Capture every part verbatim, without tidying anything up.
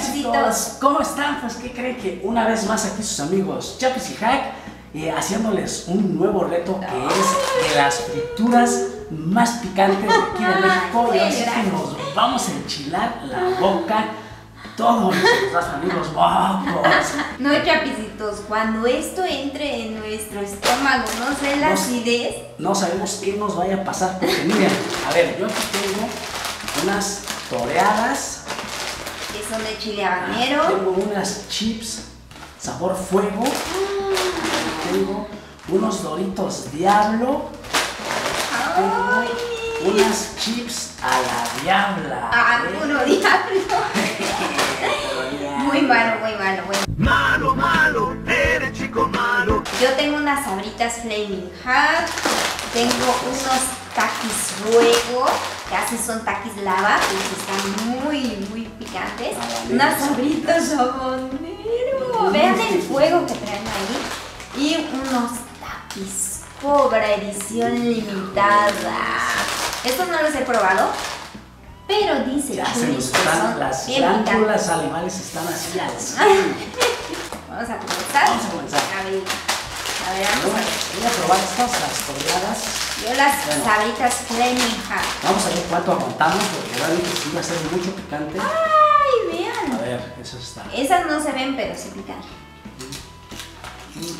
Chapisitos, ¿cómo están? Pues ¿qué creen? Que una vez más aquí sus amigos Chapis y Hack eh, haciéndoles un nuevo reto que es de las frituras más picantes de aquí de México. Y así que nos vamos a enchilar la boca todos nuestros amigos guapos. No, Chapisitos, cuando esto entre en nuestro estómago, no sé, la acidez. No sabemos qué nos vaya a pasar, porque miren, a ver, yo aquí tengo unas toreadas que son de chile habanero. Tengo unas chips sabor fuego. Mm. Tengo unos Doritos Diablo. Ay. Tengo unas chips a la diabla. Ah, ¿eh? Puro diablo. Muy malo, muy malo, muy malo. Malo, malo, eres chico malo. Yo tengo unas Sabritas Flamin' Hot. Tengo unos Takis fuego, que así son Takis lava, que están muy, muy picantes. Unas Sabritas habanero. Vean el fuego que traen ahí. Y unos Takis cobra edición limitada. Estos no los he probado, pero dice ya Chulis, que son las bien picantes. Las animales están así. Vamos a comenzar. Vamos a comenzar. A ver, a ver, vamos a, voy a probar estas, las cobradas. Yo las bueno, Sabritas Flamin' Hot. Vamos a ver cuánto aguantamos, porque realmente sí va a ser mucho picante. ¡Ay, vean! A ver, eso está. Esas no se ven, pero sí pican. Mm.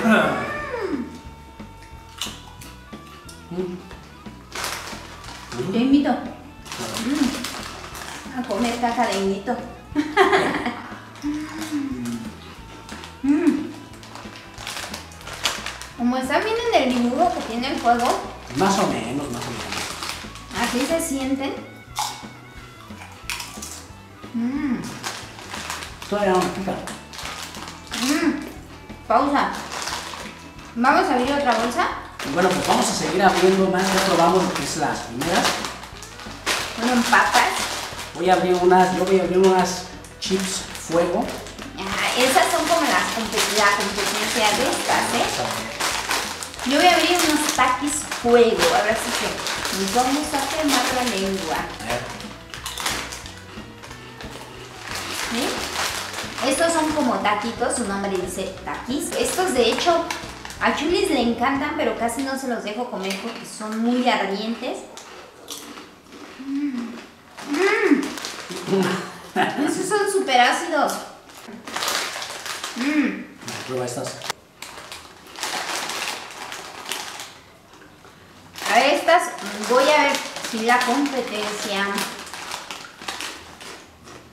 Mm. Mm. Te invito mm. a comer caja de invito. Como están viendo en el dibujo que tiene el fuego. Más o menos, más o menos. Así se sienten. Mmm. Todavía no pica. Mmm. Pausa. ¿Vamos a abrir otra bolsa? Bueno, pues vamos a seguir abriendo más. Ya probamos lo que es las primeras. Fueron papas. Voy a abrir unas, yo voy a abrir unas chips fuego. Ah, esas son como las compet- la competencia de estas, ¿eh? Yo voy a abrir unos Takis fuego, a ver si se... Vamos a quemar la lengua. ¿Sí? Estos son como taquitos, su nombre dice Takis. Estos de hecho a Chulis le encantan, pero casi no se los dejo comer porque son muy ardientes. Mm. Mm. Esos son súper ácidos. Mm. Prueba estas. Estas voy a ver si la competencia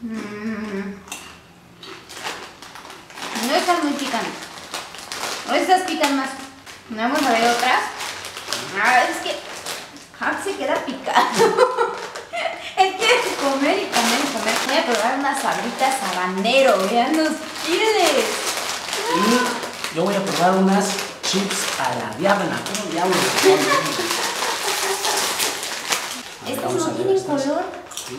mm. no están muy picantes. Estas pican más. Vamos a ver otras. Ah, es que Hack se queda picado. Es que comer y comer y comer. Voy a probar unas Sabritas habanero. Vean los chiles. Y yo voy a probar unas chips a la diabla. ¿Cómo diablos? Estos no tienen color. ¿Sí?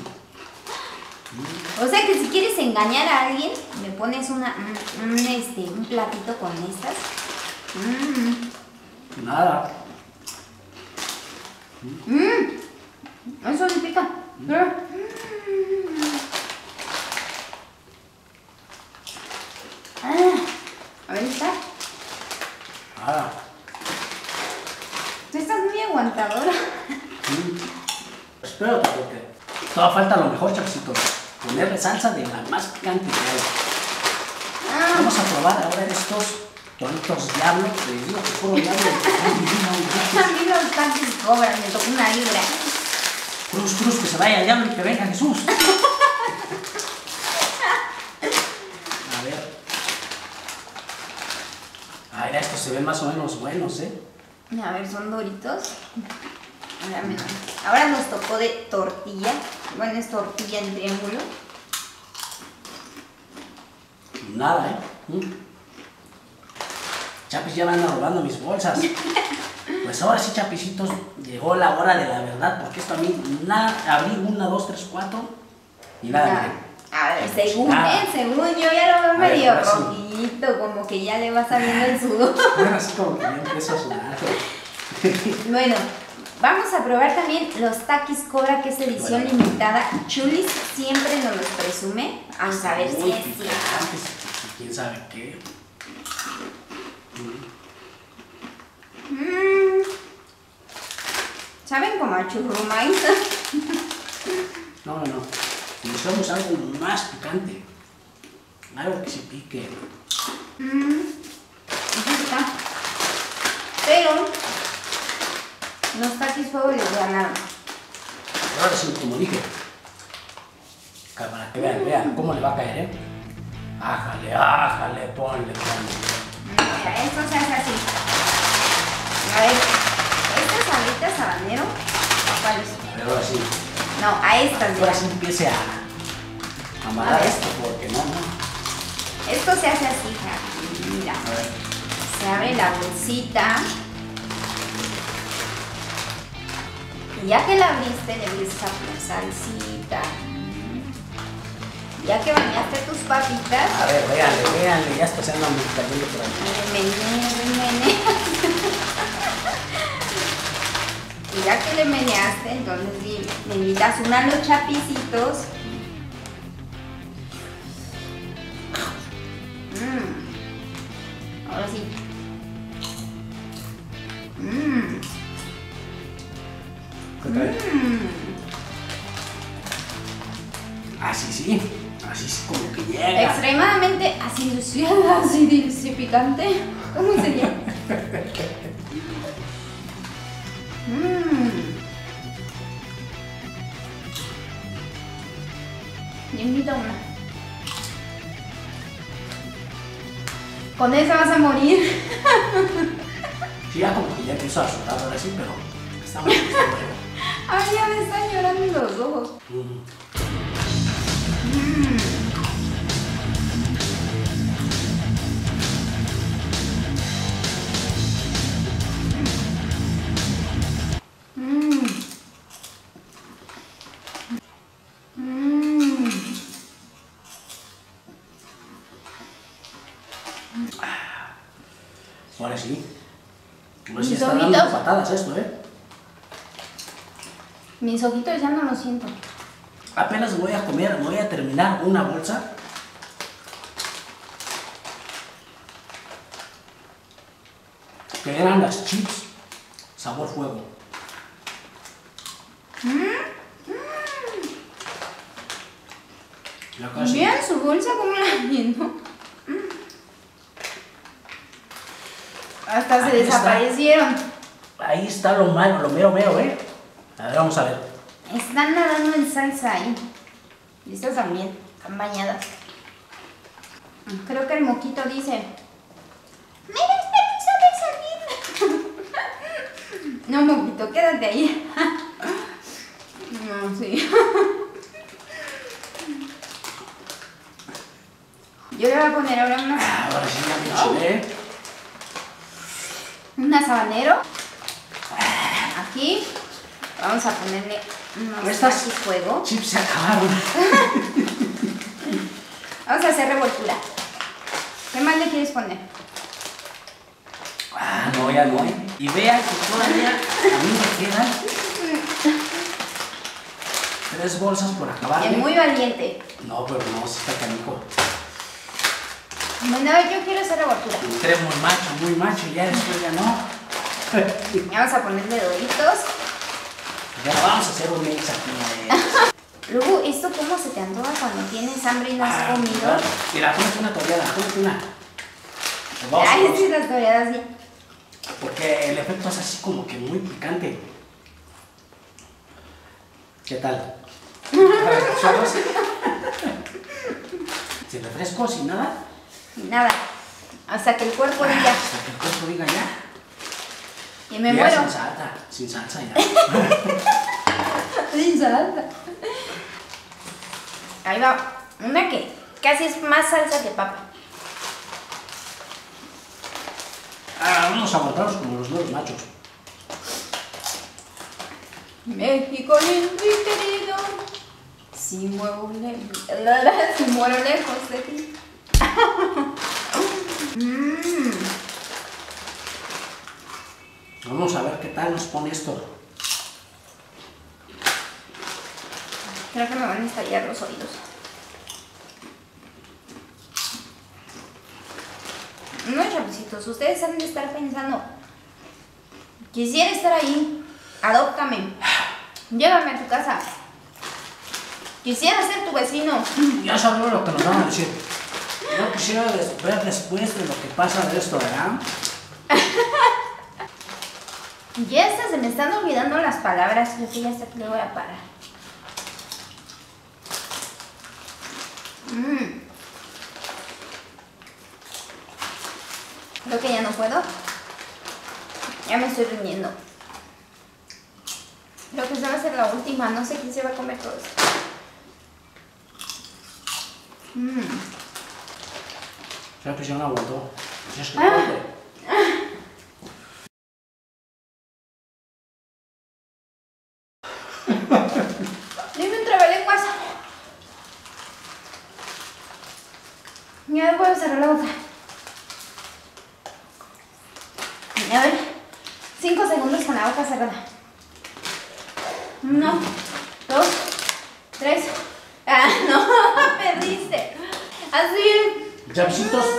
O sea que si quieres engañar a alguien, me pones una, un, un, este, un platito con estas. Mm. Nada. Mm. Eso sí pica. Mm. Ah. A ver, está. Nada. Tú estás muy aguantadora. Mm. Espérate, porque todavía falta lo mejor, Chapisitos. Ponerle salsa de la más picante que hay. Vamos a probar ahora estos Doritos Diablo. Que les digo que puro diablo. A mí los Takis cobran, me tocó una libra. Cruz, cruz, que se vaya el diablo y que venga Jesús. A ver. A ver, estos se ven más o menos buenos, ¿eh? A ver, son Doritos. Ahora nos tocó de tortilla. Bueno, es tortilla en triángulo. Nada, ¿eh? Mm. Chapis ya me andan robando mis bolsas. Pues ahora sí, Chapisitos, llegó la hora de la verdad, porque esto a mí nada. Abrí una, dos, tres, cuatro y nada. nada. A ver, según nada. Eh, según yo ya lo veo medio rojito, sí. Como que ya le va saliendo el sudor. Bueno, así como que ya empiezo a sudar. Bueno. Vamos a probar también los Takis Cobra, que es edición bueno. limitada. Chulis siempre nos los presume. Vamos a ver si es cierto. ¿Quién sabe qué? Mm. ¿Saben como a churrumais? No, no, no. Necesitamos algo más picante. Algo que se pique. Mm. Está. Pero los Takis fuego les ganaron. Ahora sí, como dije. Para que vean, vean cómo le va a caer, ¿eh? Ájale, ájale, ponle, ponle. Mira, esto se hace así. A ver, estas sabritas habanero, ¿a cuáles? Pero ahora sí. No, a estas. Ahora sí empiece a amarrar esto, porque no, no. Esto se hace así, Jacqueline. Mira. A ver. Se abre la bolsita. Y ya que la abriste, le empiezas a poner salsita. Ya que bañaste tus papitas. A ver, véanle, véanle, ya está haciendo un cayendo por ahí. Mene, mene, mene. Y ya que le meneaste, entonces le invitas una a los chapisitos. Mm. Ahora sí. Mmm. ¿Qué trae? Mm. Así sí. Así es como que llega. Extremadamente aciduciada, acidificante. ¿Cómo sería? Mmm. Yo invito una. Con esa vas a morir. Sí, ya como que ya empiezo a soltar ahora sí, pero está muy bien. Ay, ya me están llorando los ojos. Mm. Ahora sí. Pues mis ojitos. Dando patadas esto, ¿eh? Mis ojitos ya no lo siento. Apenas voy a comer, voy a terminar una bolsa. Que eran las chips sabor fuego. Mm, mm. Ya casi. Vean su bolsa como la llenó. Hasta se ahí desaparecieron. Está. Ahí está lo malo, lo mero mero, ¿eh? A ver, vamos a ver. Están nadando en salsa ahí. Y estas también, están bañadas. Creo que el moquito dice... ¡Mira, esta no sabe salir! No, moquito, quédate ahí. No, sí. Yo le voy a poner ahora una... Ahora sí, ya me chulé. Un habanero. Aquí vamos a ponerle unos Takis fuego. Chips se acabaron. Vamos a hacer revoltura. ¿Qué más le quieres poner? Ah, no, ya no. Y vean que todavía a mí me quedan tres bolsas por acabar. Es muy valiente. No, pero no, se está canico. Bueno, yo quiero hacer revoltura. Entré muy macho, muy macho, ya después ya no. Vamos a ponerle Doritos. Ya vamos a hacer un mix aquí. Luego, ¿esto cómo se te antoja cuando tienes hambre y no has ah, comido? Claro. Mira, ponete una toreada, ponete una. Vamos, Ay, vamos. sí, las toreadas, sí. Porque el efecto es así como que muy picante. ¿Qué tal? ¿Sin refresco, sin nada? Nada, hasta que el cuerpo ah, diga. Hasta que el cuerpo diga ya. Y me ya muero. Sin salsa, sin salsa ya. Sin salsa. Ahí va, una que casi es más salsa que papa. Ah, vamos a matarlos como los dos machos. México lindo y querido. Si muero lejos, si muero lejos de ti. Mmm. Vamos a ver qué tal nos pone esto. Creo que me van a estallar los oídos. No, chapisitos, ustedes han de estar pensando: quisiera estar ahí, adóptame, llévame a tu casa, quisiera ser tu vecino. Ya sabemos lo que nos van a decir. No quisiera ver después de lo que pasa de esto, ¿verdad? Ya estas se me están olvidando las palabras, creo que ya hasta aquí le voy a parar. Mm. Creo que ya no puedo. Ya me estoy rindiendo. Creo que esta va a ser la última, no sé quién se va a comer todo esto. Mm. Creo que ya no aguantó. Es que ah. Ya voy a cerrar la boca. A ver, cinco segundos con la boca cerrada. Uno, dos, tres. Ah, no, perdiste. Así. Chapisitos. Mm.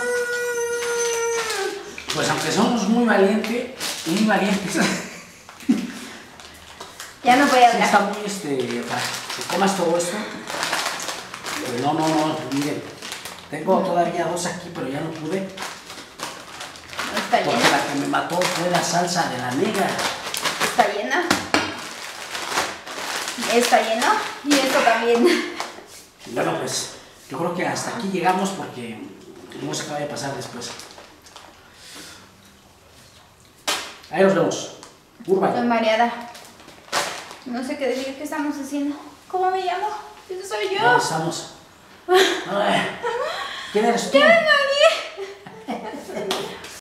Pues aunque somos muy valientes, muy valientes. Ya no voy a hablar. Sí, está muy este, para que comas todo esto. Pero no, no, no, miren. Tengo todavía dos aquí, pero ya no pude. ¿Está llena? Porque la que me mató fue la salsa de la negra. ¿Está llena? ¿Está lleno? Y esto también. Bueno, pues yo creo que hasta aquí llegamos porque no sé qué vaya a pasar después. Ahí nos vemos. Urban. Estoy mareada. No sé qué decir, qué estamos haciendo. ¿Cómo me llamo? Eso soy yo. ¿Dónde estamos? ¿Quién eres tú? ¿Quién?